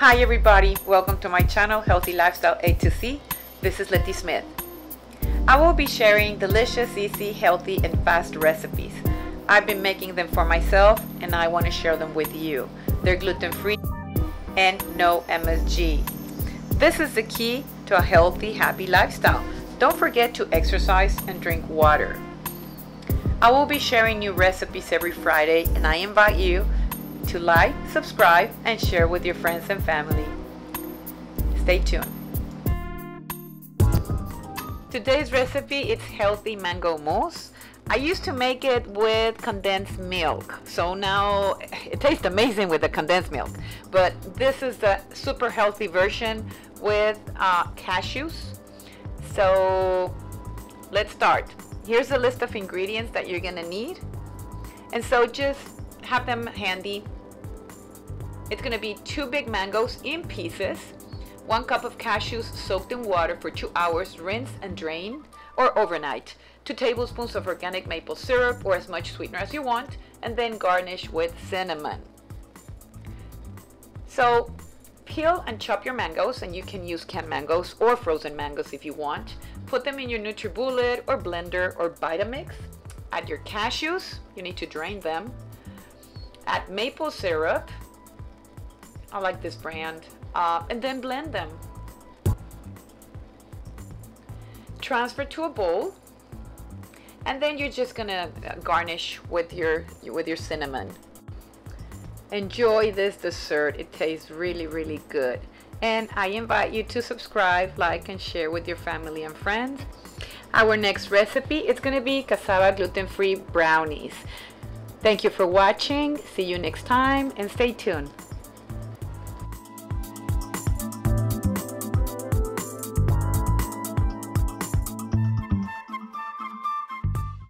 Hi everybody, welcome to my channel Healthy Lifestyle A to Z. This is Letty Smith. I will be sharing delicious, easy, healthy and fast recipes. I've been making them for myself and I want to share them with you. They're gluten-free and no MSG. This is the key to a healthy, happy lifestyle. Don't forget to exercise and drink water. I will be sharing new recipes every Friday and I invite you to like, subscribe, and share with your friends and family. Stay tuned. Today's recipe is healthy mango mousse. I used to make it with condensed milk, so now it tastes amazing with the condensed milk. But this is the super healthy version with cashews. So let's start. Here's a list of ingredients that you're gonna need, and so just have them handy. It's going to be 2 big mangoes in pieces, 1 cup of cashews soaked in water for 2 hours, rinse and drain, or overnight, 2 tablespoons of organic maple syrup or as much sweetener as you want, and then garnish with cinnamon. So peel and chop your mangoes, and you can use canned mangoes or frozen mangoes if you want. Put them in your Nutribullet or blender or Vitamix. Add your cashews, you need to drain them. Add maple syrup, I like this brand, and then blend them. Transfer to a bowl, and then you're just gonna garnish with your cinnamon. Enjoy this dessert, it tastes really, really good. And I invite you to subscribe, like, and share with your family and friends. Our next recipe is gonna be cassava gluten-free brownies. Thank you for watching. See you next time and stay tuned.